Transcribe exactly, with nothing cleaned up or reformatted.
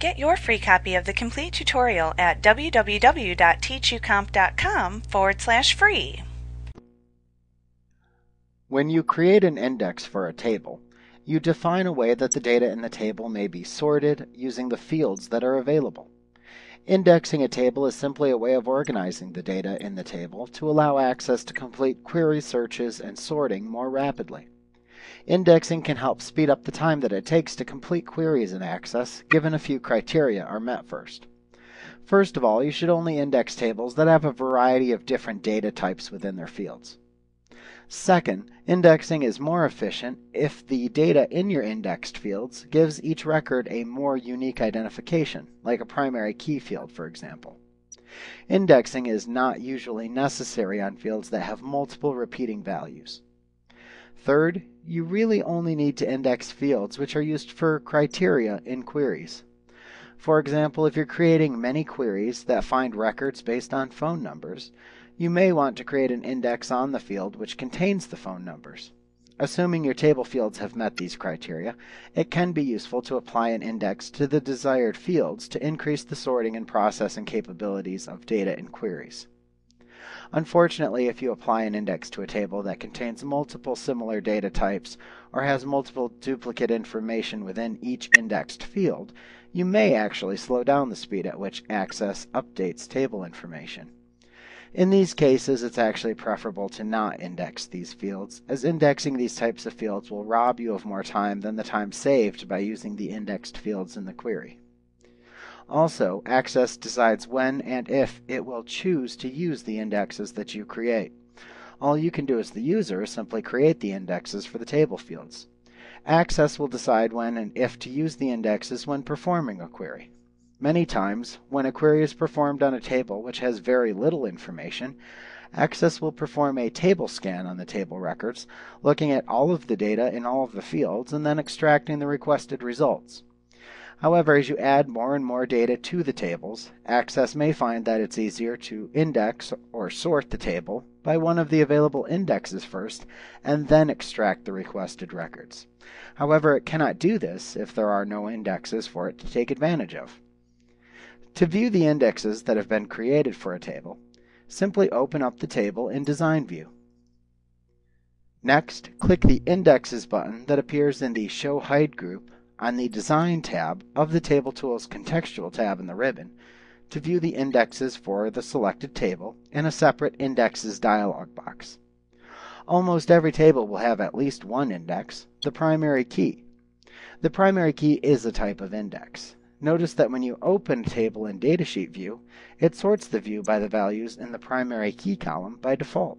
Get your free copy of the complete tutorial at www.teachucomp.com forward slash free. When you create an index for a table, you define a way that the data in the table may be sorted using the fields that are available. Indexing a table is simply a way of organizing the data in the table to allow access to complete query searches and sorting more rapidly. Indexing can help speed up the time that it takes to complete queries and access, given a few criteria are met first. First of all, you should only index tables that have a variety of different data types within their fields. Second, indexing is more efficient if the data in your indexed fields gives each record a more unique identification, like a primary key field, for example. Indexing is not usually necessary on fields that have multiple repeating values. Third, you really only need to index fields which are used for criteria in queries. For example, if you're creating many queries that find records based on phone numbers, you may want to create an index on the field which contains the phone numbers. Assuming your table fields have met these criteria, it can be useful to apply an index to the desired fields to increase the sorting and processing capabilities of data in queries. Unfortunately, if you apply an index to a table that contains multiple similar data types or has multiple duplicate information within each indexed field, you may actually slow down the speed at which Access updates table information. In these cases, it's actually preferable to not index these fields, as indexing these types of fields will rob you of more time than the time saved by using the indexed fields in the query. Also, Access decides when and if it will choose to use the indexes that you create. All you can do as the user is simply create the indexes for the table fields. Access will decide when and if to use the indexes when performing a query. Many times, when a query is performed on a table which has very little information, Access will perform a table scan on the table records, looking at all of the data in all of the fields and then extracting the requested results. However, as you add more and more data to the tables, Access may find that it's easier to index or sort the table by one of the available indexes first and then extract the requested records. However, it cannot do this if there are no indexes for it to take advantage of. To view the indexes that have been created for a table, simply open up the table in Design View. Next, click the Indexes button that appears in the Show Hide group on the Design tab of the Table Tools contextual tab in the ribbon to view the indexes for the selected table in a separate Indexes dialog box. Almost every table will have at least one index, the primary key. The primary key is a type of index. Notice that when you open Table in Datasheet View, it sorts the view by the values in the primary key column by default.